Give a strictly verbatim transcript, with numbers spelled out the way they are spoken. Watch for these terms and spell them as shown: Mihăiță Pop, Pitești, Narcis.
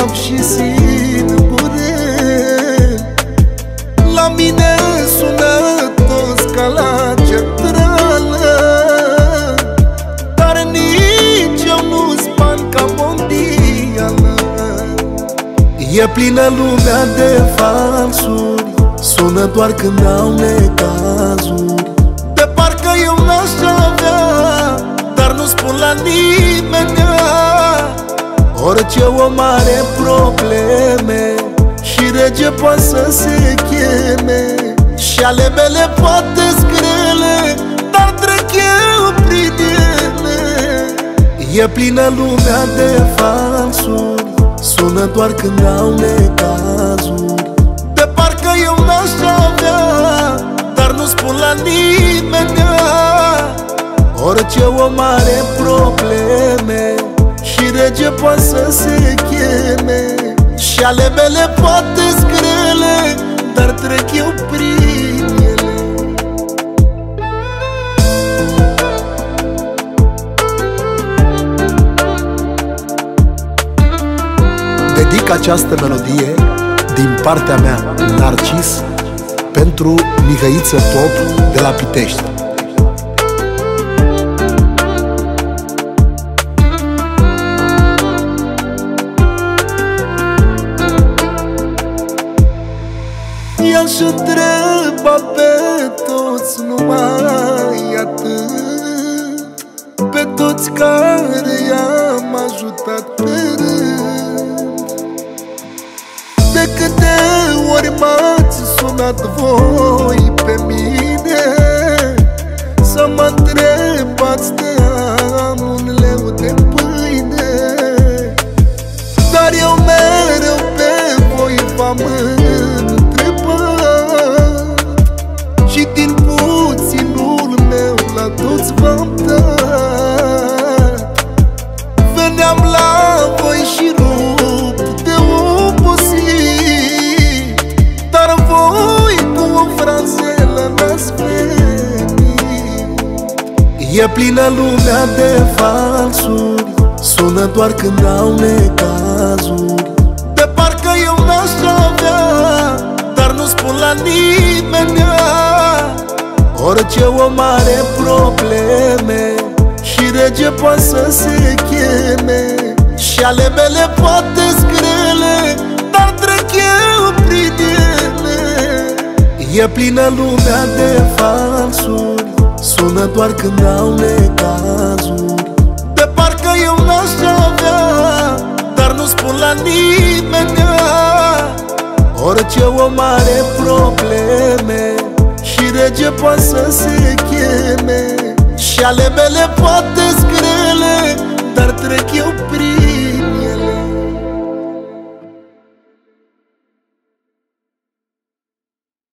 cap și singure. La mine sună toți ca la centrală, dar nici eu nu-s bani ca mondială. E plină lumea de falsuri, sună doar când au necazuri. De parcă eu n-aș avea, dar nu spun la nimeni. Orice om are probleme și rege poate să se cheme. Și ale mele poate-s grele, dar trec eu prin ele. E plină lumea de falsuri, sună doar când au necazuri. De parcă eu n-aș avea, dar nu spun la nimeni. Orice om are probleme și rege poate să se cheme. Și ale mele poate-s grele, dar trec eu prin ele. Dedic această melodie din partea mea, Narcis, pentru Mihăiță Pop de la Pitești. Și întreba pe toți numai atât, pe toți care i-am ajutat pe rând. De câte ori m-ați sunat voi pe mine să mă întrebați de am un leu de pâine, dar eu mereu pe voi v-am E plină lumea de falsuri, sună doar când au necazuri. De parcă eu n-aș avea, dar nu spun la nimeni. Orice om are probleme și rege poate să se cheme. Și ale mele poate-s grele, dar trec eu prin ele. E plină lumea de falsuri, sună doar când au necazuri. De parcă eu n-aș avea, dar nu spun la nimeni. Orice om are probleme și rege poate să se cheme. Și ale mele poate-s grele, dar trec eu prin